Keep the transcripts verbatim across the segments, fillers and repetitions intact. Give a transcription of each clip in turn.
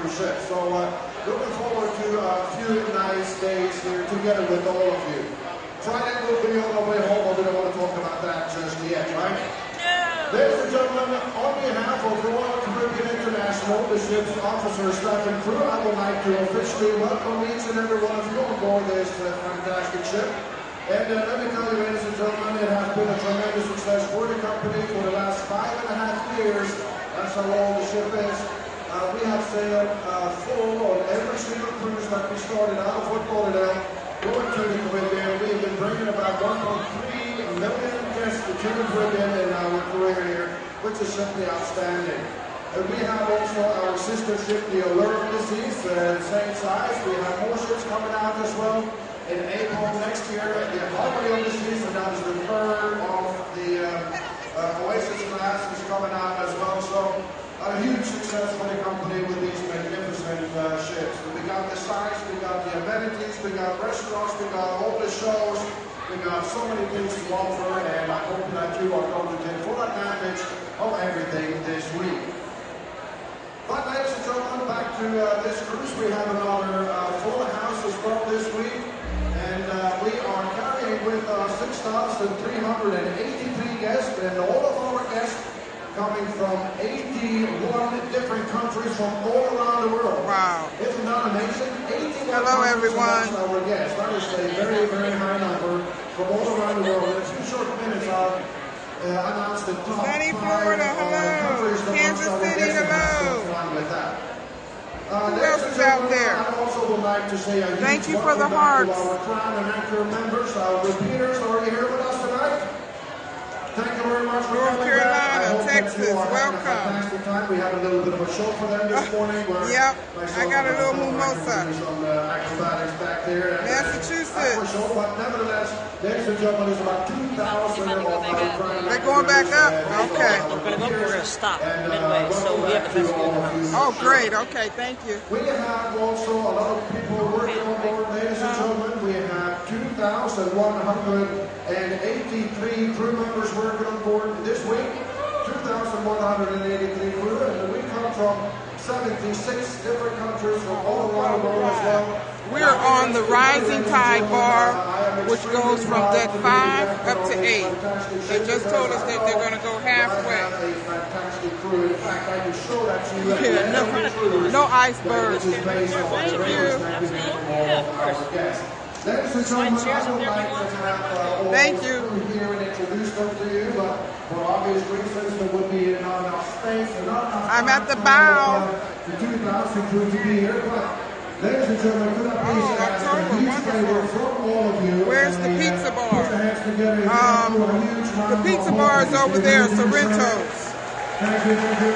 cruise ship. So uh, looking forward to a few nice days here together with all of you. Friday will be on our way home, but we don't want to talk about that just yet, right? No. Ladies and gentlemen, on behalf of Royal Caribbean International, the ship's officers, staff, and crew, I would like to officially welcome each and every one of you on board this uh, fantastic ship. And uh, let me tell you, ladies and gentlemen, it has been a tremendous success for the company for the last five and a half years. That's how long the ship is. Uh, we have sailed uh, full on every single cruise that we started out of Fort Lauderdale, going to the Caribbean. We've been bringing about one point three million guests to the Caribbean in our career here, which is simply outstanding. And we have also our sister ship, the Allure of the Seas, uh, same size. We have more ships coming out as well. In April next year, at the Harmony of the Seas, and that is the third of the uh, uh, Oasis class is coming out as well. So a huge success for the company with these magnificent uh, ships. We got the size, we got the amenities, we got restaurants, we got all the shows, we got so many things to offer, and I hope that you are going to take full advantage of everything this week. But ladies and gentlemen, back to uh, this cruise. We have another uh, full house as well this week. And uh, we are carrying with us uh, six thousand three hundred eighty-three guests, and all of our guests coming from eighty-one different countries from all around the world. Wow. Isn't that amazing? Hello, everyone. Our guests. That is a very, very high number from all around the world. In a few short minutes, I'll uh, announce the top Sunny Florida, hello. Kansas City, hello. With that. Uh, Who else is out there? I also would like to say a thank you for the hearts. Our crown and anchor members, our repeaters are here with us tonight. Thank you very much for North coming Carolina, back. Texas, welcome. Time. We had a little bit of a show for them this uh, morning. Where yep, I got a little mimosa. On the acrobatics back there. And Massachusetts. Uh, show, but nevertheless, ladies and gentlemen, there's about two thousand of our crown. They're going back up? Okay. We're going to go for a stop midway, so we have to do all of you. Oh, great. Okay, thank you. We have also a lot of people working on board, ladies and gentlemen. We have two thousand one hundred eighty-three crew members working on board this week. two thousand one hundred eighty-three crew, and we come from seventy-six different countries from all around the world as well. We're on the Rising Tide Bar, which goes from deck five up to eight. They just told us that they're going to go halfway. Yeah, no, no icebergs. Thank you. I'm at the bow. Ladies and gentlemen, could I please oh, ask a huge favor from all of you? Where's the pizza bar? Um, the pizza bar is over there, Sorrentos. Thank you, thank you.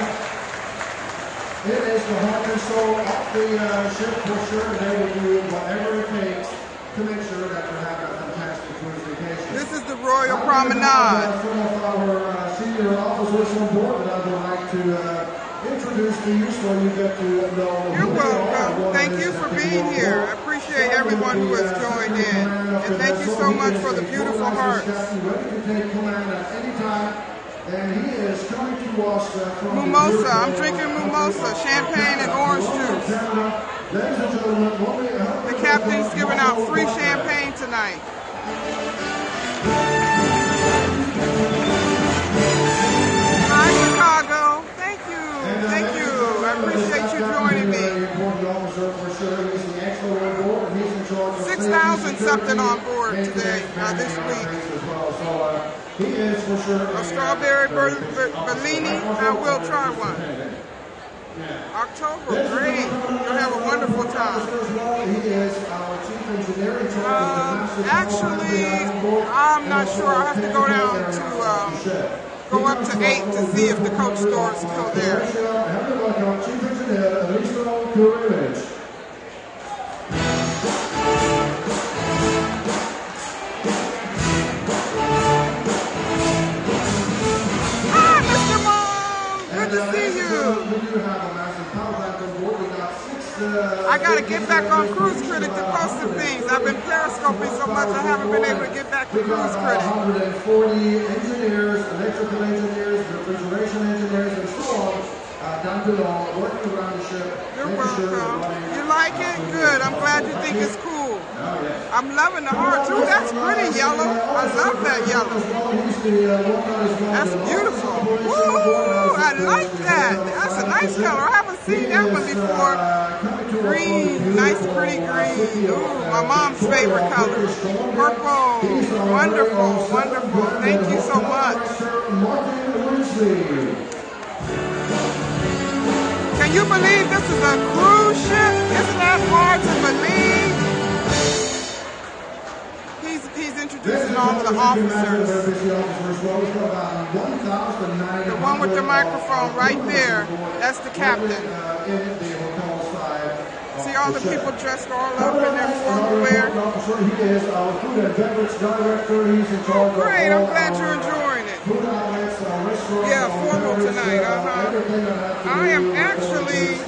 It is the heart and soul of the uh, ship for sure. They will do whatever it takes to make sure that you have a fantastic cruise vacation. This is the Royal I Promenade. Have some of our uh, senior officers on board, and I would like to. Uh, Introduce to you so you get to know. You're welcome. Thank you for being here. I appreciate everyone who has joined in. And thank you so much for the beautiful hearts. Mimosa. I'm drinking mimosa, champagne, and orange juice. The captain's giving out free champagne tonight. Hi, Chicago. Thank you. I appreciate you joining me. six thousand something on board today, uh, this week. A strawberry Bellini, I will try one. October, great. You'll have a wonderful time. Um, actually, I'm not sure. I have to go down to... Um, Go up to eight to see if the coach store is still there. Hi, Mister Mom! Good to see you. I got to get back on Cruise Critic to post some things. I've been periscoping so much I haven't been able to get back to Cruise Critic. one hundred forty engineers, electrical engineers, refrigeration engineers, and so on. Uh, uh, down below, working around the ship. You're welcome. Sure you like it? Good. I'm glad you think it's cool. Oh, yes. I'm loving the art too. That's pretty yellow. I love that yellow. That's beautiful. Woo! I like that. That's a nice color. I haven't seen that one before. Green, nice pretty green. Ooh, my mom's favorite color. Purple. Wonderful, wonderful. Thank you so much. Can you believe this is a cruise ship? Isn't that hard to believe? He's, he's introducing all of the officers. The one with the microphone right there, that's the captain. See all the people dressed all up in their formal wear? Oh, great, I'm glad you're enjoying it. Yeah, formal tonight, uh-huh. I am actually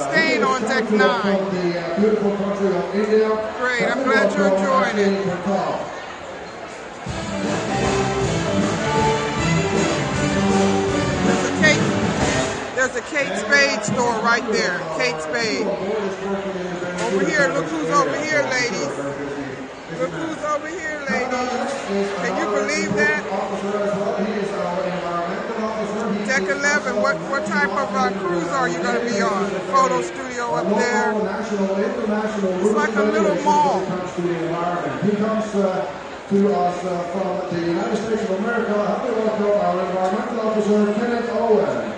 staying on deck nine. Great, I'm glad you're enjoying it. There's a Kate, there's a Kate Spade store right there, Kate Spade. Over here, look who's over here, ladies. Look who's over here, ladies. Can you believe that? Deck eleven, what, what type of uh, cruise are you going to be on? Photo studio up there. It's like a little mall. He comes to us from the United States of America. Happy welcome, our environmental officer, Kenneth Owen.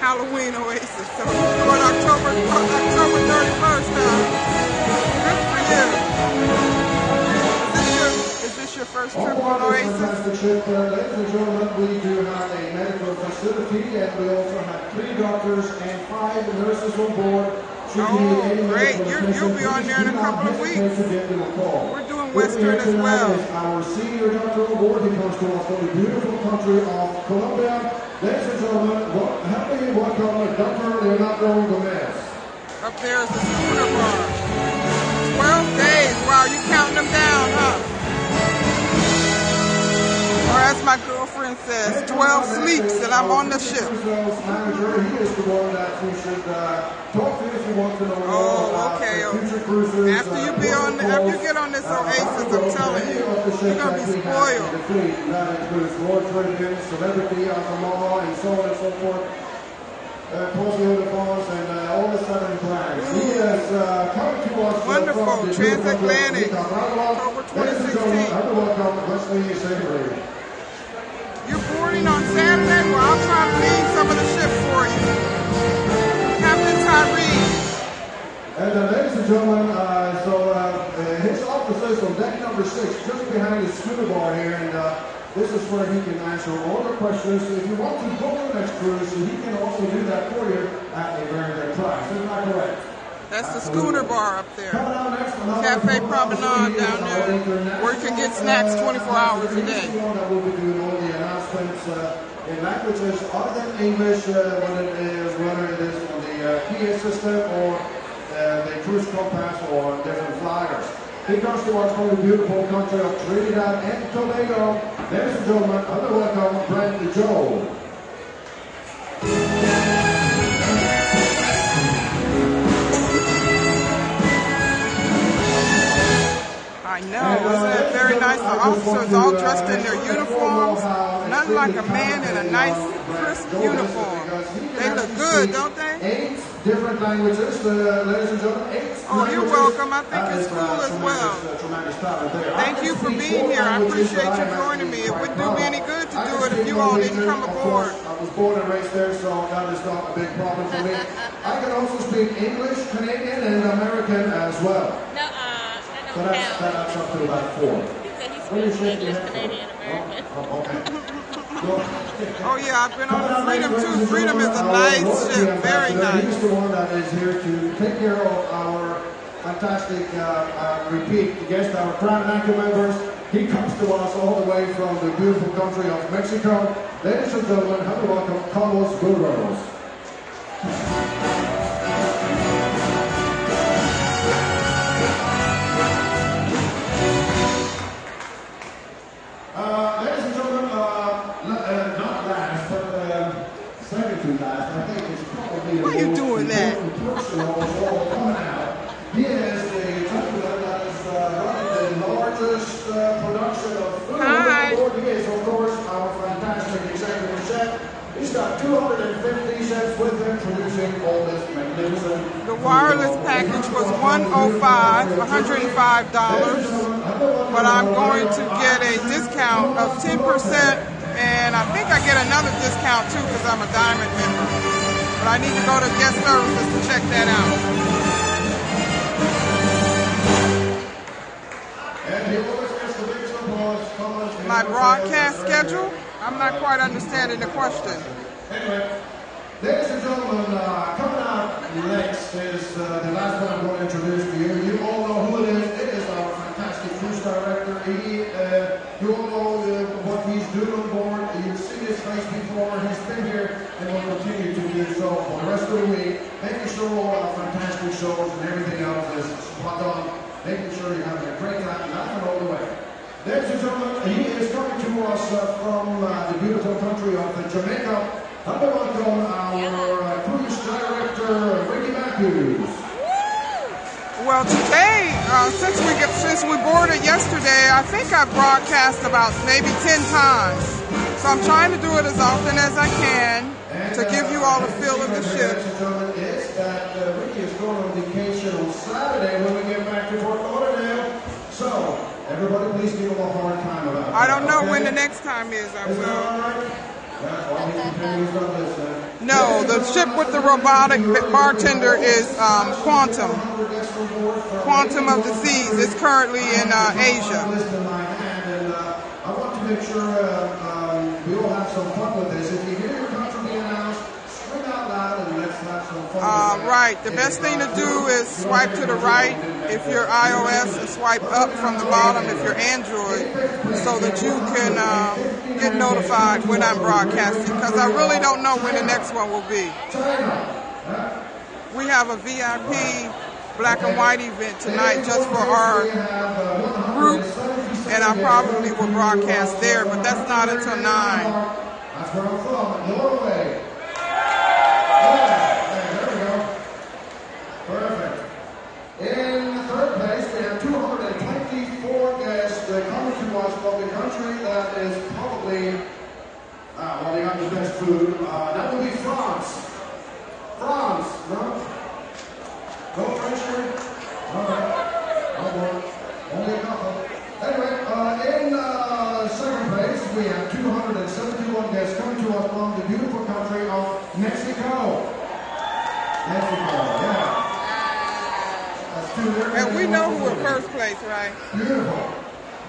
Halloween Oasis. So we're on October, October thirty-first now. Good for you. Your first trip on Oasis? Ship, uh, ladies and gentlemen, we do have a medical facility and we also have three doctors and five nurses on board. Oh, great. You're, you'll be on there in a couple of weeks. We're doing Western as well. Our senior doctor on board, he comes to us from the beautiful country of Colombia. Ladies and gentlemen, happy welcome Doctor Leonardo Gomez. Up there is the schooner bar. twelve days. Wow, you counting them down, huh? Or as my girlfriend says, twelve sleeps, and I'm on the ship. Oh, okay. After you be on, the, after you get on this Oasis, I'm telling you, you're gonna be spoiled. Ooh. Wonderful, transatlantic, October twenty sixteen. You're boarding on Saturday? Well, I'll try to leave some of the ship for you. Captain Tyree. And uh, ladies and gentlemen, uh, so uh, his office is on deck number six, just behind the schooner bar here, and uh, this is where he can answer all the questions. So if you want to book the next cruise, he can also do that for you at a very good price. Isn't that correct? That's the schooner bar up there. Cafe Promenade down there, where you can get snacks twenty-four hours a day. We'll be doing all the announcements in languages other than English, whether it is whether it is on the P A system or the cruise compass or different flyers. He comes to us from the beautiful country of Trinidad and Tobago. Ladies and gentlemen, another welcome, Brent Joe. I know, isn't it very nice? The officers all dressed in their uniforms. Nothing like a man in a nice, crisp uniform. They look good, don't they? Eight different languages, ladies and gentlemen. Eight. Oh, you're welcome. I think it's cool as well. Thank you for being here. I appreciate you joining me. It wouldn't do me any good to do it if you all didn't come aboard. I was born and raised there, so that is not a big problem for me. I can also speak English, Canadian, and American as well. So that's, that's up to about four. He said he's English, Canadian, American. Oh, okay. Oh yeah, I've been on Freedom too. Freedom is a nice ship, very nice. He's the one that is here to take care of our fantastic, uh, uh, repeat guest, our Crown Anchor members. He comes to us all the way from the beautiful country of Mexico. Ladies and gentlemen, have a welcome, Carlos Burros. Uh, ladies and gentlemen, uh, uh, not last, but uh, second to last, I think it's probably package was one oh five, one hundred five dollars, but I'm going to get a discount of ten percent, and I think I get another discount too because I'm a Diamond member. But I need to go to guest services to check that out. My broadcast schedule? I'm not quite understanding the question. Anyway, ladies and gentlemen, uh, coming out next is uh, the last one I'm going to introduce to you. You all know who it is. It is our fantastic cruise director. He, uh, you all know uh, what he's doing on board. You've seen his face before. He's been here and will continue to do so for the rest of the week, making sure all our fantastic shows and everything else is spot on. Making sure you're having a great time, laughing all the way. Ladies and gentlemen, he is coming to us uh, from uh, the beautiful country of uh, Jamaica. Have a welcome our uh, cruise director, Ricky Matthews. Well, today, uh, since we get, since we boarded yesterday, I think I broadcast about maybe ten times. So I'm trying to do it as often as I can and, to uh, give you all a feel of the ship. Ladies and gentlemen, is that uh, Ricky is going on vacation on Saturday when we get back to Fort Lauderdale. So. Everybody, please give him a hard time about it. I don't know okay. when the next time is. I is will. Right? Yeah, no, the ship with the robotic bartender is um, Quantum. Quantum of the Seas is currently in uh, Asia. I want to make sure we all have some fun with this. If you hear your country being announced, scream out loud and let's have some fun. Right. The best thing to do is swipe to the right. If you're iOS, swipe up from the bottom if you're Android so that you can uh, get notified when I'm broadcasting because I really don't know when the next one will be. We have a V I P black and white event tonight just for our group, and I probably will broadcast there, but that's not until nine. Of the country that is probably uh, one of the best food. Uh, that would be France. France, no? No pressure? Alright. Only a couple. Anyway, uh, in uh, second place, we have two hundred seventy-one guests coming to us from the beautiful country of Mexico. Mexico, yeah. That's two and we know who in first place, right? Beautiful.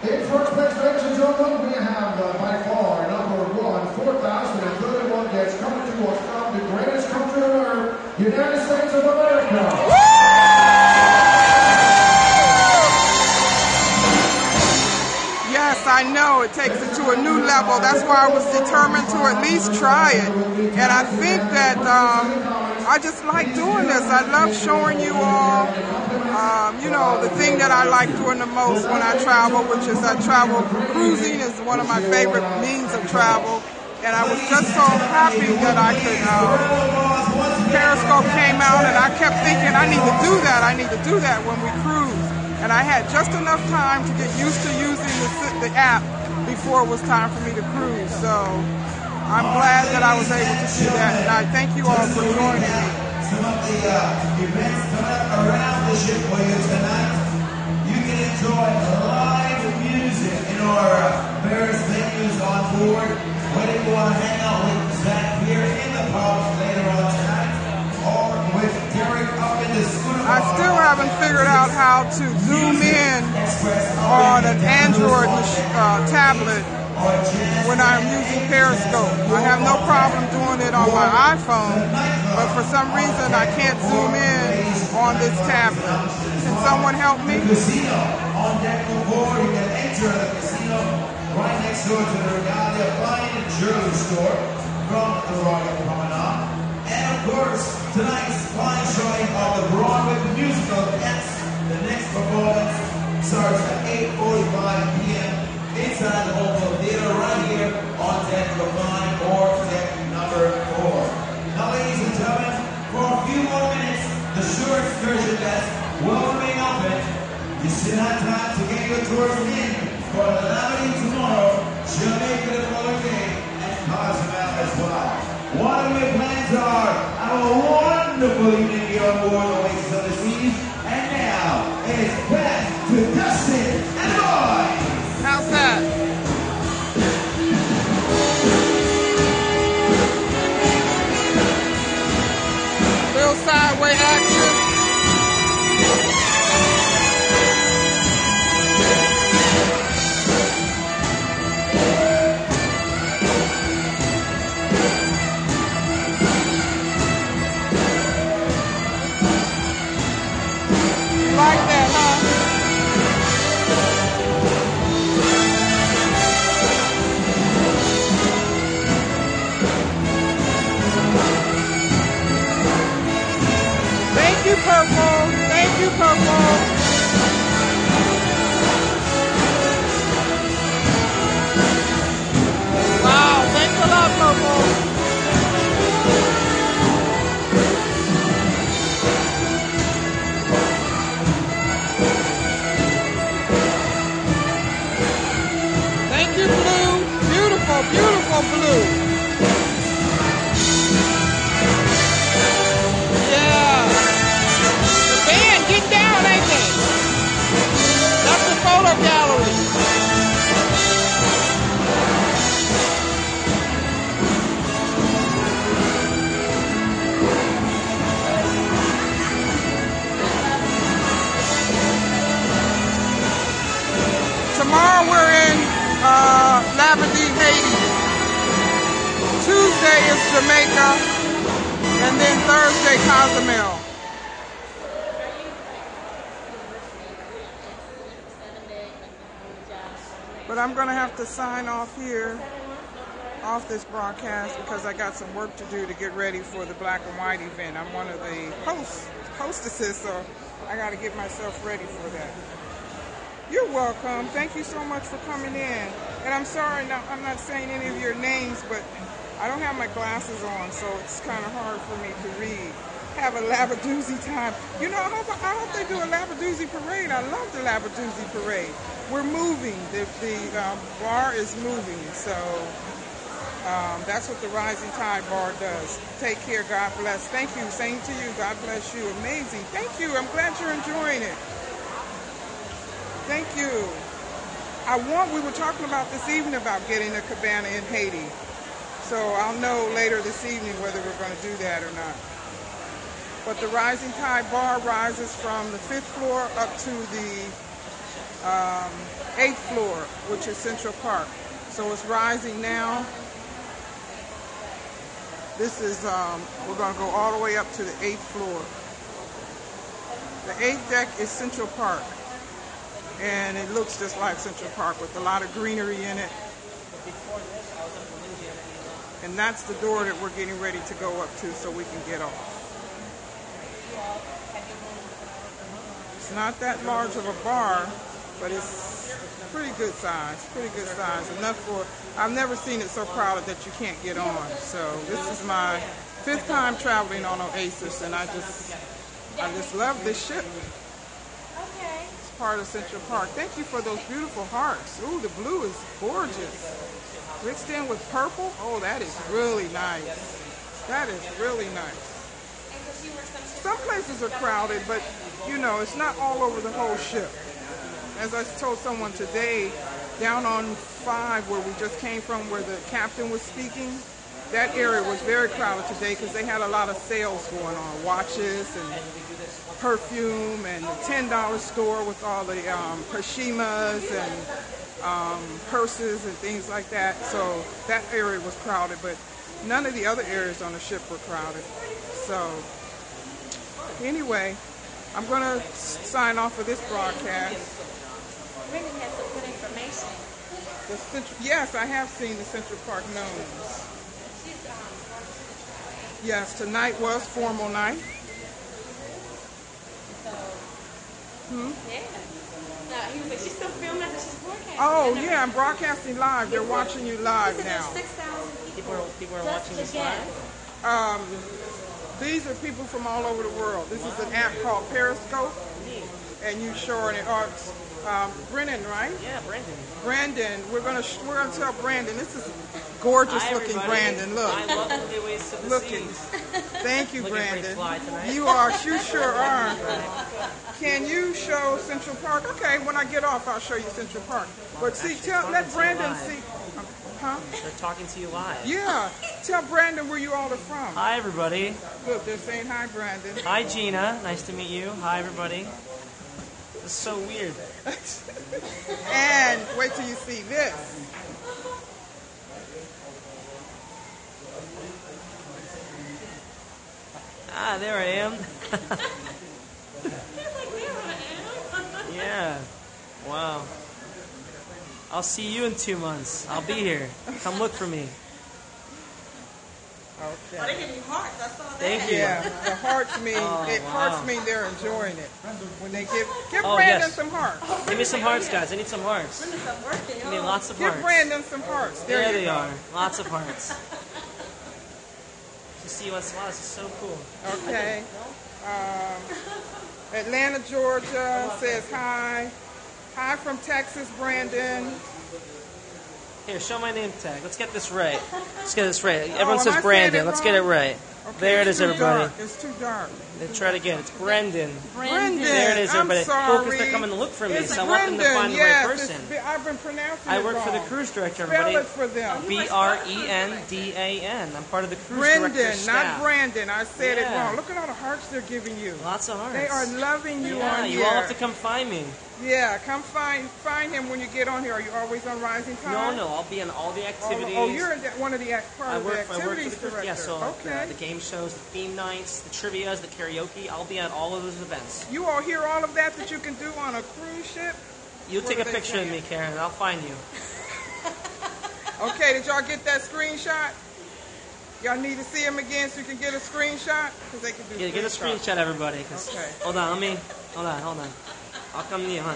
In first place, ladies and gentlemen, we have uh, by far number one, four thousand thirty-one guests coming to us from the greatest country on earth, United States of America. Yes, I know it takes it to a new level. That's why I was determined to at least try it. And I think that um, I just like doing this. I love showing you all. Um, you know, the thing that I like doing the most when I travel, which is I travel cruising is one of my favorite means of travel. And I was just so happy that I could, um, Periscope came out and I kept thinking, I need to do that, I need to do that when we cruise. And I had just enough time to get used to using the, the app before it was time for me to cruise. So I'm glad that I was able to do that. And I thank you all for joining me. Some of the uh, events coming up around the ship for you tonight. You can enjoy live music in our uh, various venues on board. Whether you want to hang out with Zach here in the pub later on tonight, or with Derek up in the scooter. I still haven't figured out how to zoom in on an Android uh, tablet when I'm using Periscope. I have no problem doing it on my iPhone, but for some reason I can't zoom in on this tablet. Can someone help me? Casino on deck board, you can enter the casino right next door to the Regalia Fine Jewelry store from the Royal Promenade. And of course, tonight's fine showing of the Broadway musical Cats. The next performance starts at eight forty-five p m inside the Oval Theater right here on deck number nine or deck number four. Now, ladies and gentlemen, for a few more minutes, the shore excursion desk will remain open. You should have time to get your tours in for the Labadoozy tomorrow, Jamaica the following day, and Cozumel as well. One of your plans are have a wonderful evening here on board Oasis of the Seas. like that, huh? Thank you, Purple. Thank you, Purple. Wow, thanks a lot, Purple. Beautiful blue. Yeah. The band getting down, ain't they? That's the photo gallery. Tomorrow we're in uh, Labadoozy, Haiti. Tuesday is Jamaica, and then Thursday, Cozumel. But I'm gonna have to sign off here, off this broadcast, because I got some work to do to get ready for the Black and White event. I'm one of the host, hostesses, so I gotta get myself ready for that. You're welcome. Thank you so much for coming in. And I'm sorry, no, I'm not saying any of your names, but I don't have my glasses on, so it's kind of hard for me to read. Have a Labadoozy time. You know, I hope, I hope they do a Labadoozy parade. I love the Labadoozy parade. We're moving. The, the um, bar is moving, so um, that's what the Rising Tide Bar does. Take care. God bless. Thank you. Same to you. God bless you. Amazing. Thank you. I'm glad you're enjoying it. Thank you. I want, we were talking about this evening about getting a cabana in Haiti. So I'll know later this evening whether we're going to do that or not. But the Rising Tide Bar rises from the fifth floor up to the um, eighth floor, which is Central Park. So it's rising now. This is, um, we're going to go all the way up to the eighth floor. The eighth deck is Central Park. And it looks just like Central Park with a lot of greenery in it. And that's the door that we're getting ready to go up to so we can get off. It's not that large of a bar, but it's pretty good size, pretty good size. Enough for, I've never seen it so crowded that you can't get on. So this is my fifth time traveling on Oasis, and I just, I just love this ship. It's part of Central Park. Thank you for those beautiful hearts. Ooh, the blue is gorgeous. Mixed in with purple? Oh, that is really nice. That is really nice. Some places are crowded, but, you know, it's not all over the whole ship. As I told someone today, down on five where we just came from, where the captain was speaking, that area was very crowded today because they had a lot of sales going on, watches and perfume and the ten dollar store with all the um, pashimas and um, purses and things like that. So that area was crowded, but none of the other areas on the ship were crowded. So anyway, I'm going to sign off for this broadcast. Brendan has some good information. The Central, yes, I have seen the Central Park gnomes. Yes, tonight was formal night. Hmm? Yeah. No, he was like, she's still filming after she's broadcasting. Oh, yeah, I'm broadcasting live. They're watching you live now. six thousand people. People are watching this live? Um, these are people from all over the world. This is an app called Periscope. And you showing it. Or, um, Brendan, right? Yeah, Brendan. Brandon, we're gonna we're gonna tell Brandon. This is gorgeous Hi, looking, Brandon. Look, I love the ways to the looking. Thank you, looking Brandon. You are, you sure are. Can you show Central Park? Okay, when I get off, I'll show you Central Park. But see, tell let Brandon see. Huh? They're talking to you live. Yeah. Tell Brandon where you all are from. Hi, everybody. Look, they're saying hi, Brandon. Hi, Gina. Nice to meet you. Hi, everybody. It's so weird. And wait till you see this. Ah, there I am. Feels like there I am. I'll see you in two months. I'll be here. Come look for me. Okay. Oh, they give me hearts. I saw that. Thank you. Yeah, the hearts mean oh, it wow. hearts mean they're enjoying it. When they give give oh, Brandon yes. some hearts. Oh, give me some hearts, guys. I need some hearts. Working, I need lots of give hearts. Give Brandon some hearts. There, there they go. are. Lots of hearts. To see what's wow, this is so cool. Okay. Um, Atlanta, Georgia says hi. Hi from Texas, Brandon. Here, show my name tag. Let's get this right. Let's get this right. Everyone oh, says Brandon. Let's get it right. Okay, there it is, everybody. Dark. It's too dark. Let's try it again. It's Brandon. Brandon. There it is, everybody. I'm sorry. Focus, they're coming to look for me, it's so Brandon. I want them to find yes, the right person. It's, I've been pronouncing I work it for the cruise director, everybody. Spell it for them. B R E N D A N. I'm part of the cruise Brandon, director's staff. Not Brandon. I said yeah. it wrong. Look at all the hearts they're giving you. Lots of hearts. They are loving you yeah, on here. You all have to come find me. Yeah, come find find him when you get on here. Are you always on Rising Tide? No, no, I'll be in all the activities. Oh, oh you're in one of the act part I of work, the activities for the director. Yeah, so okay. the, the game shows, the theme nights, the trivias, the karaoke. I'll be at all of those events. You all hear all of that that you can do on a cruise ship. You take a picture saying? of me, Karen. I'll find you. Okay, did y'all get that screenshot? Y'all need to see him again so you can get a screenshot because they can do. Yeah, get a screenshot, everybody. Okay. Hold on, let me. Hold on, hold on. I'll come to you, huh?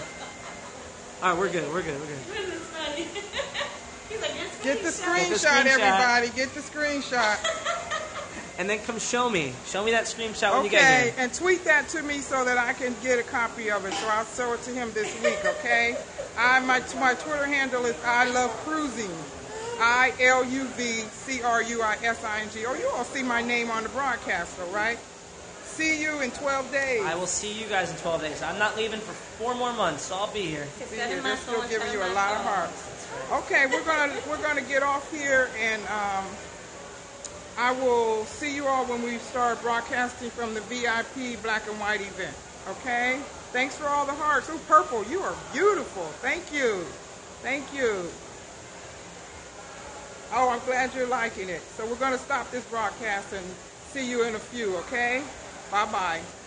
All right, we're good, we're good, we're good. This is funny. He's like, get the screenshot, get the screenshot, everybody. Get the screenshot. And then come show me. Show me that screenshot okay, when you get here. And tweet that to me so that I can get a copy of it. So I'll show it to him this week, okay? I my, my Twitter handle is I Love Cruising. I L U V C R U I S I N G. Oh, you all see my name on the broadcast, all right? See you in twelve days. I will see you guys in twelve days. I'm not leaving for four more months, so I'll be here. See, they're still giving you a lot of hearts. Okay, we're gonna we're gonna get off here, and um, I will see you all when we start broadcasting from the V I P Black and White event. Okay. Thanks for all the hearts. Oh, purple, you are beautiful. Thank you, thank you. Oh, I'm glad you're liking it. So we're gonna stop this broadcast and see you in a few. Okay. Bye-bye.